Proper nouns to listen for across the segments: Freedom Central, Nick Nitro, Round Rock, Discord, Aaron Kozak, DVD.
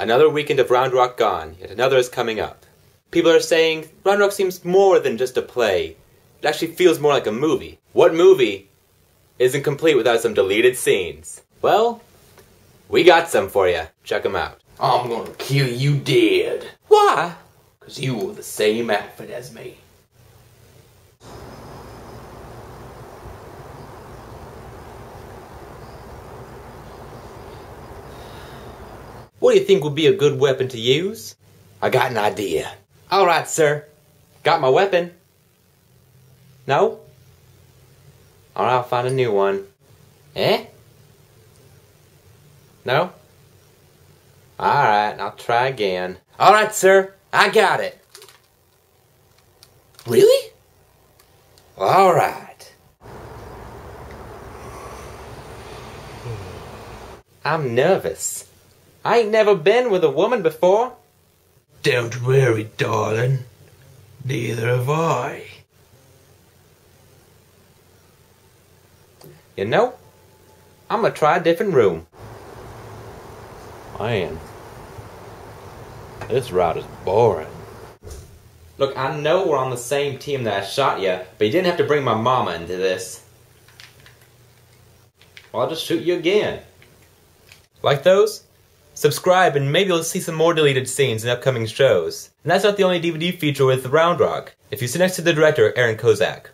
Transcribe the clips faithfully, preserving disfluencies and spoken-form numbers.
Another weekend of Round Rock gone, yet another is coming up. People are saying, Round Rock seems more than just a play. It actually feels more like a movie. What movie isn't complete without some deleted scenes? Well, we got some for you. Check them out. I'm gonna kill you dead. Why? Because you wore the same outfit as me. What do you think would be a good weapon to use? I got an idea. All right, sir. Got my weapon. No? All right, I'll find a new one. Eh? No? All right, I'll try again. All right, sir. I got it. Really? All right. I'm nervous. I ain't never been with a woman before. Don't worry, darling. Neither have I. You know, I'm gonna try a different room. Man, this ride is boring. Look, I know we're on the same team that I shot you, but you didn't have to bring my mama into this. Well, I'll just shoot you again. Like those? Subscribe and maybe you'll see some more deleted scenes in upcoming shows. And that's not the only D V D feature with Round Rock. If you sit next to the director, Aaron Kozak,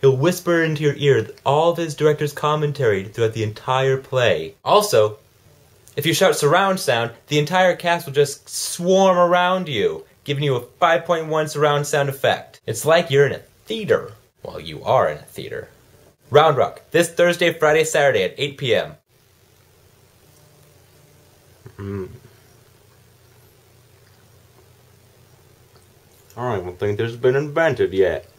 he'll whisper into your ear all of his director's commentary throughout the entire play. Also, if you shout surround sound, the entire cast will just swarm around you, giving you a five point one surround sound effect. It's like you're in a theater. Well, you are in a theater. Round Rock, this Thursday, Friday, Saturday at eight p m Mm. I don't even think this has been invented yet.